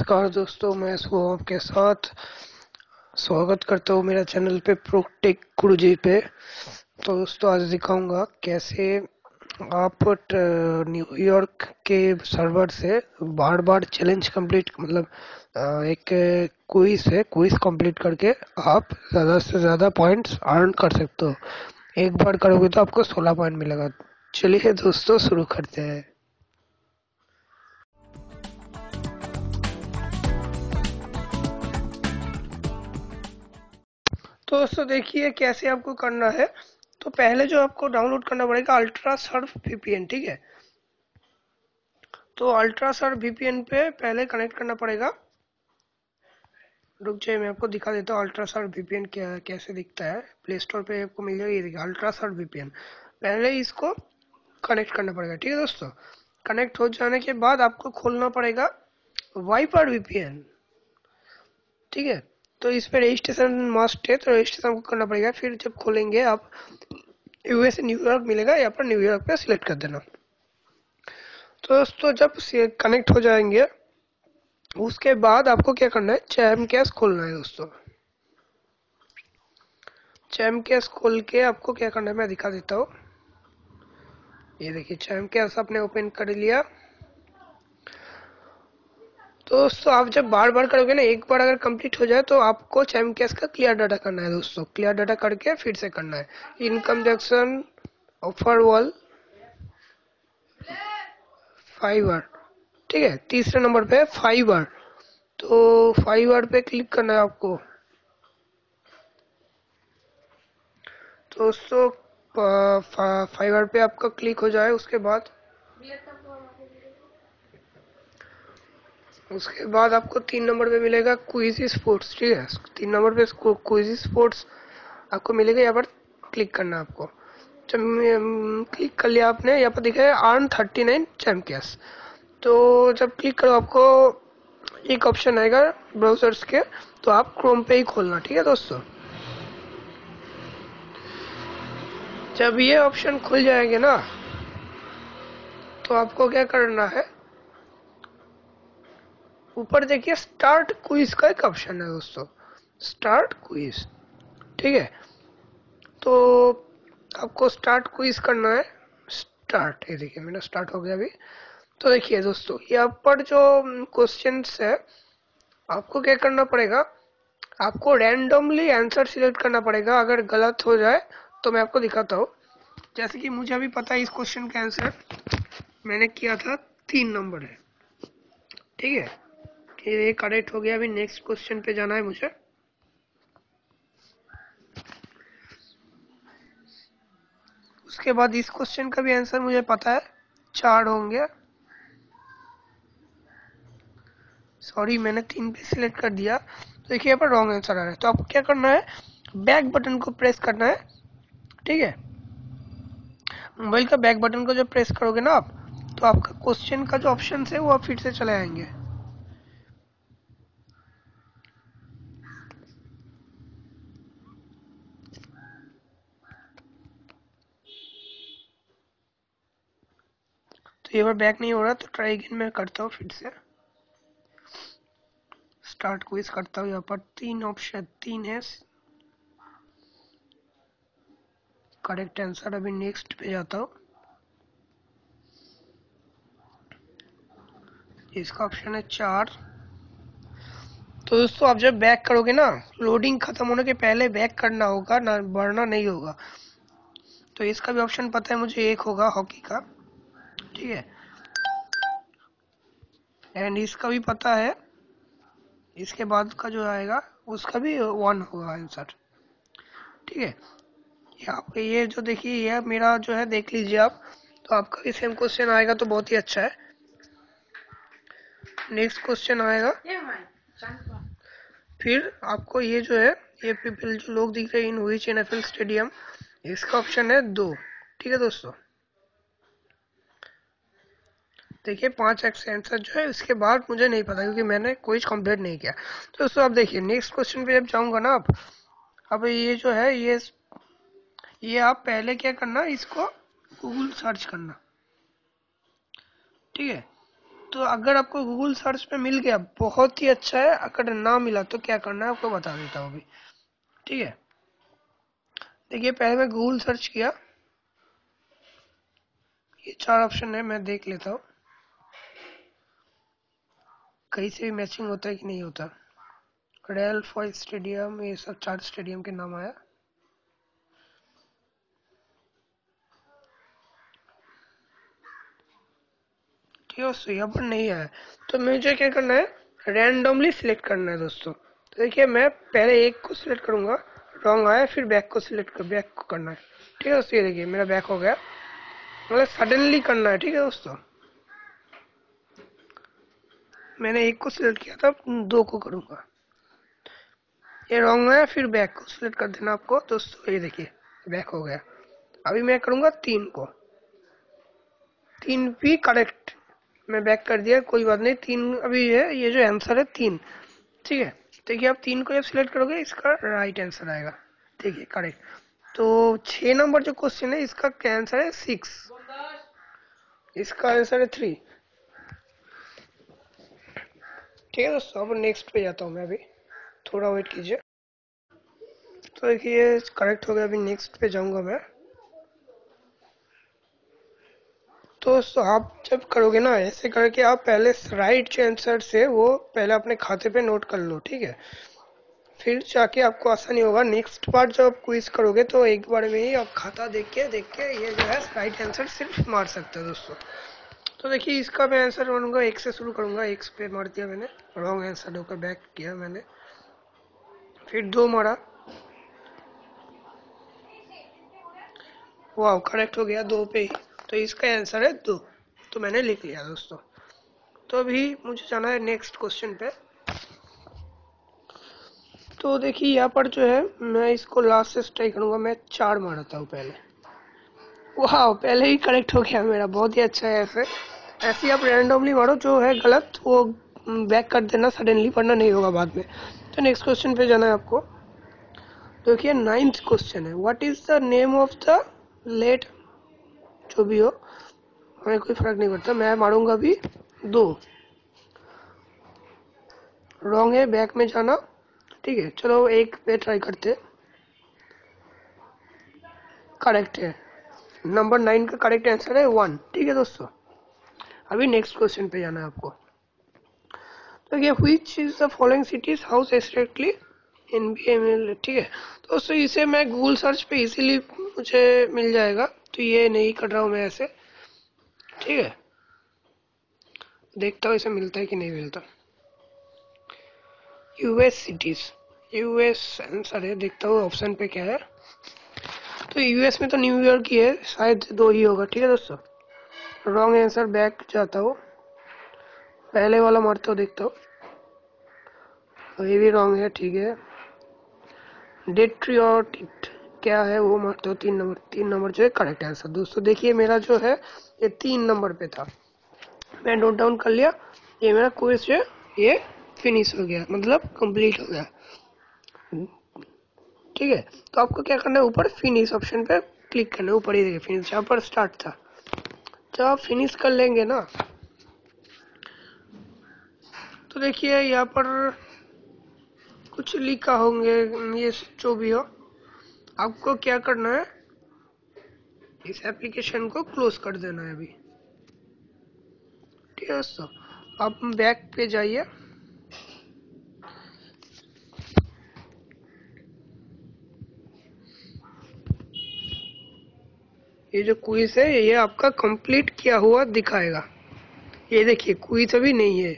नमस्कार दोस्तों, मैं सुबह आपके साथ स्वागत करता हूँ मेरा चैनल पे प्रोटेक गुरुजी पे। तो दोस्तों आज दिखाऊंगा कैसे आप न्यूयॉर्क के सर्वर से बार चैलेंज कंप्लीट मतलब एक क्विज कंप्लीट करके आप ज़्यादा से ज़्यादा पॉइंट्स अर्न कर सकते हो। एक बार करोगे तो आपको 16 पॉइंट मिलेगा। चलिए दोस्तों शुरू करते हैं। तो दोस्तों देखिए कैसे आपको करना है। तो पहले जो आपको डाउनलोड करना पड़ेगा अल्ट्रासर्फ VPN, ठीक है। तो अल्ट्रासर्फ VPN पे पहले कनेक्ट करना पड़ेगा। रुक जाइए, मैं आपको दिखा देता हूँ अल्ट्रासर्फ VPN कैसे दिखता है। प्ले स्टोर पे आपको मिल जाएगा, ये देखिए अल्ट्रासर्फ VPN। पहले इसको कनेक्ट करना पड़ेगा, ठीक है दोस्तों। कनेक्ट हो जाने के बाद आपको खोलना पड़ेगा वाइपर VPN, ठीक है। तो इस पर रजिस्ट्रेशन मस्ट है, तो रजिस्ट्रेशन को करना पड़ेगा। फिर जब खोलेंगे आप US न्यूयॉर्क मिलेगा, यहाँ पर न्यूयॉर्क पे सिलेक्ट कर देना। तो दोस्तों जब कनेक्ट हो जाएंगे उसके बाद आपको क्या करना है, ChampCash खोलना है दोस्तों। ChampCash खोल के आपको क्या करना है मैं दिखा देता हूँ। ये देखिए ChampCash आपने ओपन कर लिया। तो दोस्तों आप जब बार करोगे ना, एक बार अगर कंप्लीट हो जाए तो आपको ChampCash का क्लियर डाटा करना है दोस्तों। क्लियर डाटा करके फिर से करना है income junction, offer wall, Fiverr, ठीक है। तीसरे नंबर पे फाइवर, तो फाइवर पे क्लिक करना है आपको। तो दोस्तों फाइवर पे आपका क्लिक हो जाए उसके बाद आपको 3 नंबर पे मिलेगा क्विजी स्पोर्ट्स, ठीक है। 3 नंबर पे क्विजी स्पोर्ट्स आपको मिलेगा, यहाँ पर क्लिक करना है आपको। जब क्लिक कर लिया आपने, यहाँ पर दिखा है अर्न 39 ChampCash। तो जब क्लिक करो आपको एक ऑप्शन आएगा ब्राउजर्स के, तो आप क्रोम पे ही खोलना, ठीक है दोस्तों। जब ये ऑप्शन खुल जाएंगे ना तो आपको क्या करना है, ऊपर देखिए स्टार्ट क्विज का एक ऑप्शन है दोस्तों, स्टार्ट क्विज, ठीक है। तो आपको स्टार्ट क्विज करना है, स्टार्ट। ये देखिए मेरा स्टार्ट हो गया अभी। तो देखिए दोस्तों यहाँ पर जो क्वेश्चंस है आपको क्या करना पड़ेगा, आपको रैंडमली आंसर सिलेक्ट करना पड़ेगा। अगर गलत हो जाए तो मैं आपको दिखाता हूँ। जैसे कि मुझे अभी पता है इस क्वेश्चन का आंसर मैंने किया था 3 नंबर है, ठीक है। ये करेक्ट हो गया। अभी नेक्स्ट क्वेश्चन पे जाना है मुझे। उसके बाद इस क्वेश्चन का भी आंसर मुझे पता है 4 होंगे। सॉरी मैंने 3 पे सिलेक्ट कर दिया। तो देखिए यहाँ पर रॉन्ग आंसर आ रहा है। तो आपको क्या करना है, बैक बटन को प्रेस करना है, ठीक है। मोबाइल का बैक बटन को जब प्रेस करोगे ना आप, तो आपका क्वेश्चन का जो ऑप्शन है वो आप फिर से चले आएंगे। तो ये बार बैक नहीं हो रहा, तो ट्राई अगेन मैं करता हूँ, फिर से स्टार्ट क्विज करता हूँ। यहाँ पर 3 ऑप्शन, 3 है करेक्ट आंसर। अभी नेक्स्ट पे जाता हूँ। इसका ऑप्शन है 4। तो दोस्तों आप जब बैक करोगे ना, लोडिंग खत्म होने के पहले बैक करना होगा ना, बढ़ना नहीं होगा। तो इसका भी ऑप्शन पता है मुझे, 1 होगा हॉकी का, ठीक है। एंड इसका भी पता है, इसके बाद का जो आएगा उसका भी 1 होगा आंसर, ठीक है। यहाँ पे ये जो देखिए ये मेरा जो है देख लीजिए आप। तो आपका भी सेम क्वेश्चन आएगा तो बहुत ही अच्छा है। नेक्स्ट क्वेश्चन आएगा फिर आपको ये जो है ये पीपल जो लोग दिख रहे हैं इन व्हिच NFL स्टेडियम, इसका ऑप्शन है 2, ठीक है दोस्तों। देखिए 5 आंसर जो है इसके बाद मुझे नहीं पता क्योंकि मैंने कोई कंप्लीट नहीं किया। तो दोस्तों आप देखिए नेक्स्ट क्वेश्चन पे जब जाऊंगा ना आप, अब ये जो है ये आप पहले क्या करना, इसको गूगल सर्च करना, ठीक है। तो अगर आपको गूगल सर्च पे मिल गया बहुत ही अच्छा है, अगर ना मिला तो क्या करना है आपको बता देता हूँ अभी, ठीक है। देखिए पहले मैं गूगल सर्च किया, ये चार ऑप्शन है, मैं देख लेता हूँ कहीं से भी मैचिंग होता है कि नहीं होता। रेल फॉय स्टेडियम, ये सब चार स्टेडियम के नाम आया। दोस्तों यहाँ पर नहीं आया तो मुझे क्या करना है, रैंडमली सिलेक्ट करना है दोस्तों। तो देखिए मैं पहले एक को सिलेक्ट करूंगा, रॉन्ग आया, फिर बैक को सिलेक्ट कर, बैक को करना है, ठीक है दोस्तों। ये देखिए मेरा बैक हो गया, मतलब सडनली करना है, ठीक है दोस्तों। मैंने एक को सिलेक्ट किया था, दो को करूंगा, ये रॉन्ग आया, फिर बैक को सिलेक्ट कर देना आपको दोस्तों। ये देखिए बैक हो गया, अभी मैं करूंगा तीन को, तीन भी करेक्ट, मैं बैक कर दिया, कोई बात नहीं। तीन अभी है, ये जो आंसर है तीन, ठीक है। देखिए आप तीन को जब सिलेक्ट करोगे इसका राइट आंसर आएगा, ठीक है करेक्ट। तो 6 नंबर जो क्वेश्चन है इसका क्या आंसर है, 6, इसका आंसर है 3, ठीक है दोस्तों। अब नेक्स्ट पे जाता हूँ मैं, अभी थोड़ा वेट कीजिए। तो देखिए करेक्ट हो गया, अभी नेक्स्ट पे जाऊंगा मैं। तो दोस्तों आप जब करोगे ना ऐसे करके, आप पहले राइट आंसर से वो पहले अपने खाते पे नोट कर लो, ठीक है। फिर जाके आपको आसानी होगा, नेक्स्ट पार्ट जब आप क्विज करोगे तो एक बार में ही आप खाता देख के ये जो है राइट आंसर सिर्फ मार सकते हो दोस्तों। तो देखिए इसका मैं आंसर बनूंगा, एक से शुरू करूंगा, एक पे मार दिया मैंने, रॉन्ग आंसर होकर बैक किया मैंने, फिर दो मारा, वाह करेक्ट हो गया दो पे ही, तो इसका आंसर है 2, तो मैंने लिख लिया दोस्तों। तो अभी मुझे जाना है नेक्स्ट क्वेश्चन पे। तो देखिए यहाँ पर जो है मैं इसको लास्ट से ट्राई करूंगा, मैं 4 मारता हूँ पहले, वाह पहले ही करेक्ट हो गया मेरा, बहुत ही अच्छा है। ऐसे आप रैंडमली मारो, जो है गलत वो बैक कर देना सडनली, पढ़ना नहीं होगा बाद में। तो नेक्स्ट क्वेश्चन पे जाना है आपको। देखिए 9th क्वेश्चन है, what is the name of the late, जो भी हो हमें कोई फर्क नहीं पड़ता, मैं मारूंगा भी 2, रॉन्ग है, बैक में जाना, ठीक है। चलो एक पे ट्राई करते, करेक्ट है, नंबर 9 का करेक्ट आंसर है 1, ठीक है दोस्तों। अभी नेक्स्ट क्वेश्चन पे जाना है आपको। तो ये which is the following cities house exactly NBA, ठीक है दोस्तों। इसे मैं गूगल सर्च पे इजीली मुझे मिल जाएगा, तो ये नहीं कर रहा हूं मैं ऐसे, ठीक है। देखता हूँ इसे मिलता है कि नहीं मिलता। यूएस सिटीज, यूएस आंसर है, देखता हूँ ऑप्शन पे क्या है। तो यूएस में तो न्यूयॉर्क ही है, शायद 2 ही होगा, ठीक है दोस्तों। रॉन्ग आंसर, बैक जाता हूँ, पहले वाला मारता हूँ, देखता हूँ, तो ये भी रॉन्ग है, ठीक है। डेट्रियोटिट क्या है वो मारते हो, 3 नंबर जो है करेक्ट आंसर दोस्तों। देखिए मेरा जो है ये 3 नंबर पे था, मैं नोट डाउन कर लिया, ये मेरा क्विज जो है ये फिनिश हो गया, मतलब कंप्लीट हो गया, ठीक है। तो आपको क्या करना है, ऊपर फिनिश ऑप्शन पे क्लिक करना है, ऊपर ही देखिए फिनिश, यहाँ पर स्टार्ट था। जब आप फिनिश कर लेंगे ना तो देखिए यहाँ पर कुछ लिखा होंगे, ये जो भी हो, आपको क्या करना है, इस एप्लीकेशन को क्लोज कर देना है अभी, ठीक है दोस्तों। आप बैक पे जाइए, ये जो क्विज है ये आपका कंप्लीट किया हुआ दिखाएगा, ये देखिए क्विज अभी नहीं है,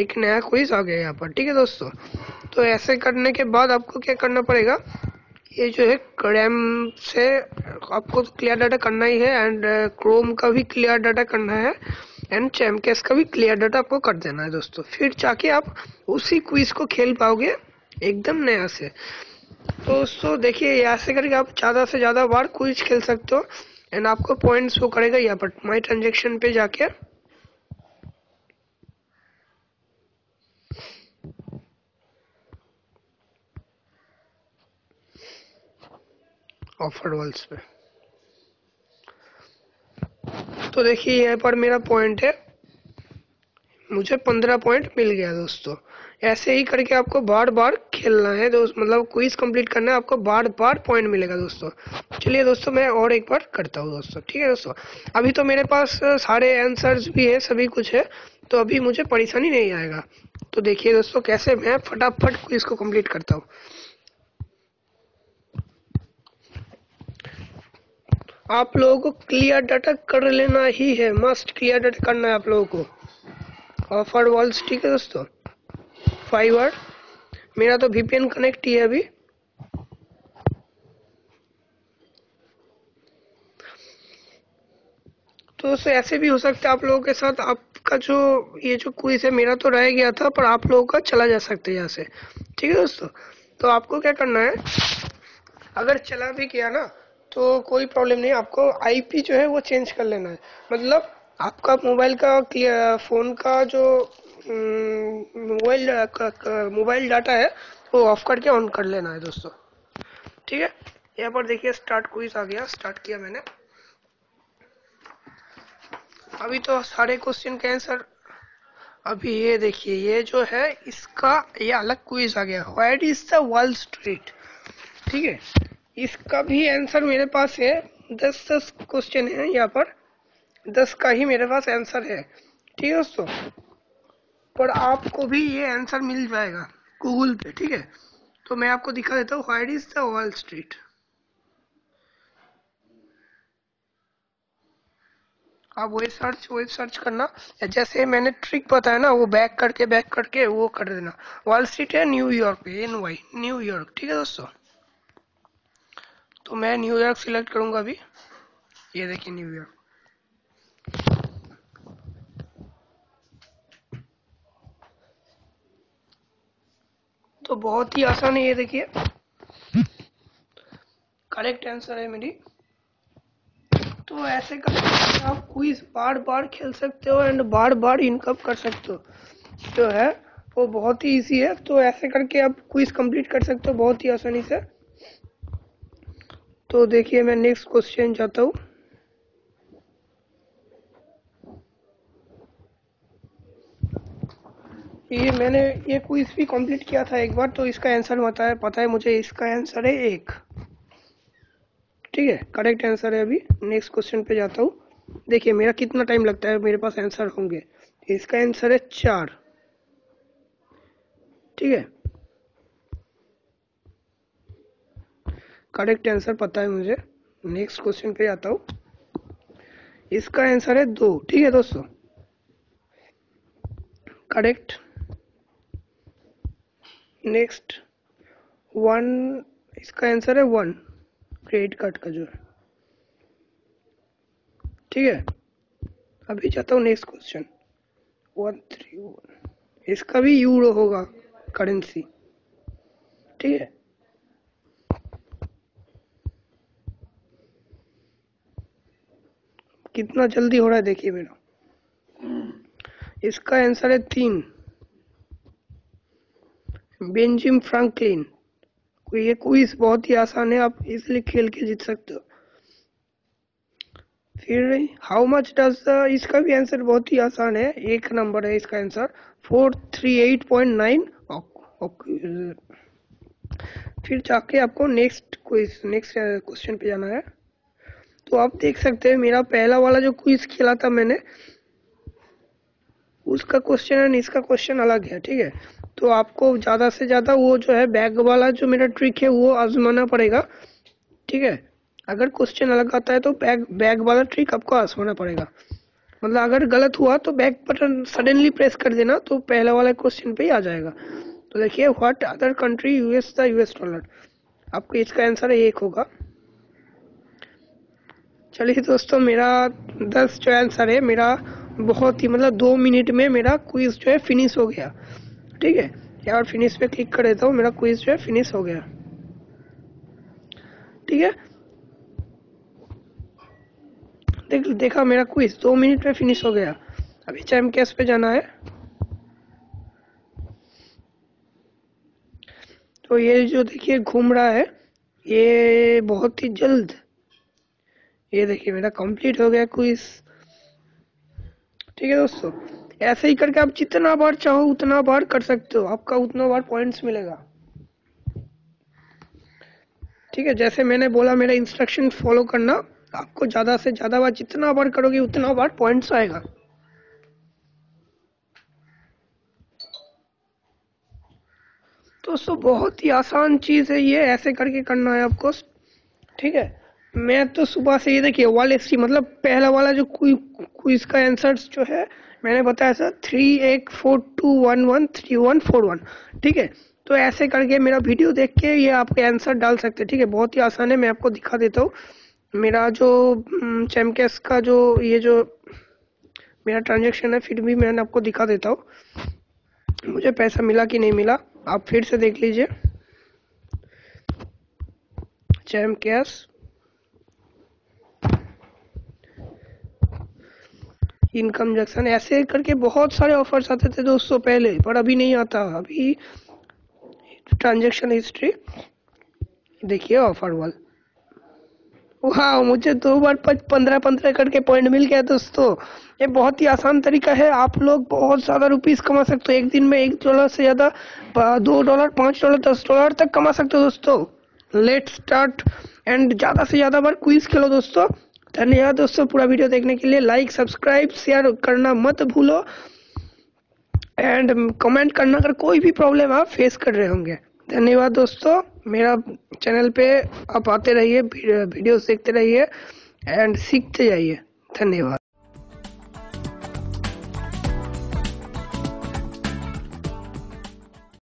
एक नया क्विज आ गया यहाँ पर, ठीक है दोस्तों। तो ऐसे करने के बाद आपको क्या करना पड़ेगा, ये जो है क्रैम से आपको क्लियर डाटा करना ही है, एंड क्रोम का भी क्लियर डाटा करना है, एंड चैम्पकैश का भी क्लियर डाटा आपको कर देना है दोस्तों। फिर जाके आप उसी क्विज को खेल पाओगे एकदम नया से। तो दोस्तों देखिए ऐसे करके आप ज़्यादा से ज़्यादा बार क्विज खेल सकते हो, एंड आपको पॉइंट्स वो करेगा। यहाँ पर माई ट्रांजेक्शन पे जाके ऑफर वॉल्स पे, तो दोस्तों देखिए यहाँ पर मेरा पॉइंट है, मुझे 15 पॉइंट मिल गया दोस्तों। ऐसे ही करके आपको बार बार खेलना है दोस्त, मतलब क्विज कंप्लीट करना है, आपको बार बार पॉइंट मिलेगा दोस्तों। चलिए दोस्तों मैं और एक बार करता हूँ दोस्तों, ठीक है दोस्तों। अभी तो मेरे पास सारे आंसर्स भी है, सभी कुछ है, तो अभी मुझे परेशानी नहीं आएगा। तो देखिए दोस्तों कैसे मैं फटाफट क्विज को कंप्लीट करता हूँ। आप लोगों को क्लियर डाटा कर लेना ही है, मस्ट क्लियर डाटा करना है आप लोगों को। ऑफर वॉल स्ट्रीट है दोस्तों, फाइवर, मेरा तो वीपीएन कनेक्ट ही है अभी। तो दोस्तों ऐसे भी हो सकता है आप लोगों के साथ, आपका जो ये जो क्विज है मेरा तो रह गया था, पर आप लोगों का चला जा सकता है यहाँ से, ठीक है दोस्तों। तो आपको क्या करना है, अगर चला भी गया ना तो कोई प्रॉब्लम नहीं, आपको आईपी जो है वो चेंज कर लेना है। मतलब आपका मोबाइल का फ़ोन का जो मोबाइल डाटा है वो ऑफ करके ऑन कर लेना है दोस्तों, ठीक है। यहाँ पर देखिए स्टार्ट क्विज आ गया, स्टार्ट किया मैंने। अभी तो सारे क्वेश्चन के आंसर, अभी ये देखिए ये जो है इसका ये अलग क्विज आ गया, what is the Wall Street, ठीक है। इसका भी आंसर मेरे पास है, 10-10 क्वेश्चन है, यहाँ पर 10 का ही मेरे पास आंसर है, ठीक है दोस्तों। पर आपको भी ये आंसर मिल जाएगा गूगल पे, ठीक है। तो मैं आपको दिखा देता हूँ what is the Wall Street. आप वही सर्च करना, जैसे मैंने ट्रिक बताया ना वो बैक करके वो कर देना। वॉल स्ट्रीट है न्यूयॉर्क, NY न्यूयॉर्क, ठीक है दोस्तों। तो मैं न्यूयॉर्क सिलेक्ट करूंगा अभी, ये देखिए न्यूयॉर्क। तो बहुत ही आसान है, ये देखिए करेक्ट आंसर है मेरी। तो ऐसे करके आप क्विज बार बार खेल सकते हो एंड बार बार इनकम कर सकते हो, जो है वो बहुत ही इजी है। तो ऐसे करके आप क्विज कंप्लीट कर सकते हो बहुत ही आसानी से। तो देखिए मैं नेक्स्ट क्वेश्चन जाता हूँ। ये मैंने ये क्विज भी कंप्लीट किया था एक बार, तो इसका आंसर पता है मुझे, इसका आंसर है 1, ठीक है, करेक्ट आंसर है। अभी नेक्स्ट क्वेश्चन पे जाता हूँ, देखिए मेरा कितना टाइम लगता है, मेरे पास आंसर होंगे। इसका आंसर है 4, ठीक है, करेक्ट आंसर पता है मुझे। नेक्स्ट क्वेश्चन पे जाता हूँ, इसका आंसर है 2, ठीक है दोस्तों, करेक्ट। नेक्स्ट 1, इसका आंसर है 1, क्रेडिट कार्ड का जो है, ठीक है। अभी जाता हूँ नेक्स्ट क्वेश्चन 131, इसका भी यूरो होगा करेंसी, ठीक है। कितना जल्दी हो रहा है देखिए मेरा। इसका आंसर है 3, बेंजामिन फ्रैंकलिन। ये क्विज बहुत ही आसान है, आप इसलिए खेल के जीत सकते हो। फिर हाउ मच डज, इसका भी आंसर बहुत ही आसान है, 1 नंबर है इसका आंसर, 438.9। फिर जाके आपको नेक्स्ट क्वेश्चन पे जाना है। तो आप देख सकते हैं मेरा पहला वाला जो क्विज खेला था मैंने, उसका क्वेश्चन एंड इसका क्वेश्चन अलग है, ठीक है। तो आपको ज़्यादा से ज़्यादा वो जो है बैग वाला जो मेरा ट्रिक है वो आजमाना पड़ेगा, ठीक है। अगर क्वेश्चन अलग आता है तो बैग वाला ट्रिक आपको आजमाना पड़ेगा, मतलब अगर गलत हुआ तो बैक बटन सडनली प्रेस कर देना, तो पहला वाला क्वेश्चन पे ही आ जाएगा। तो देखिए what other country US the US dollar, आपको इसका आंसर 1 होगा। चलिए दोस्तों मेरा 10 जो आंसर है मेरा बहुत ही, मतलब 2 मिनट में मेरा क्विज जो है फिनिश हो गया, ठीक है। यार फिनिश पे क्लिक कर देता हूँ, मेरा क्विज जो है फिनिश हो गया, ठीक है। देखा मेरा क्विज 2 मिनट में फिनिश हो गया। अभी ChampCash पे जाना है। तो ये जो देखिए घूम रहा है ये बहुत ही जल्द, ये देखिए मेरा कंप्लीट हो गया क्विज। ठीक है दोस्तों, ऐसे ही करके आप जितना बार चाहो उतना बार कर सकते हो, आपका उतना बार पॉइंट्स मिलेगा। ठीक है, जैसे मैंने बोला मेरा इंस्ट्रक्शन फॉलो करना, आपको ज्यादा से ज्यादा बार जितना बार करोगे उतना बार पॉइंट्स आएगा। दोस्तों बहुत ही आसान चीज है ये, ऐसे करके करना है आपको। ठीक है, मैं तो सुबह से ये देखिए वाले मतलब पहला वाला जो क्विज का आंसर्स जो है मैंने बताया था 38421131141। ठीक है, तो ऐसे करके मेरा वीडियो देख के ये आपके आंसर डाल सकते हैं। ठीक है, बहुत ही आसान है, मैं आपको दिखा देता हूँ। मेरा जो ChampCash का जो ये जो मेरा ट्रांजेक्शन है फिर भी मैंने आपको दिखा देता हूँ, मुझे पैसा मिला कि नहीं मिला, आप फिर से देख लीजिए। ChampCash इनकम जंक्शन, ऐसे करके बहुत सारे ऑफर्स आते थे दोस्तों पहले, पर अभी नहीं आता। अभी ट्रांजैक्शन हिस्ट्री देखिए, ऑफर वाल, वाह मुझे 2 बार 15-15 करके पॉइंट मिल गया दोस्तों। ये बहुत ही आसान तरीका है, आप लोग बहुत ज्यादा रुपीस कमा सकते हो एक दिन में, $1 से ज्यादा, $2, $5, $10 तक कमा सकते हो दोस्तों। लेट्स स्टार्ट एंड ज्यादा से ज्यादा बार क्विज खेलो दोस्तों। धन्यवाद दोस्तों पूरा वीडियो देखने के लिए, लाइक सब्सक्राइब शेयर करना मत भूलो एंड कमेंट करना अगर कोई भी प्रॉब्लम आप फेस कर रहे होंगे। धन्यवाद दोस्तों, मेरा चैनल पे आप आते रहिए, वीडियोस देखते रहिए एंड सीखते जाइए। धन्यवाद।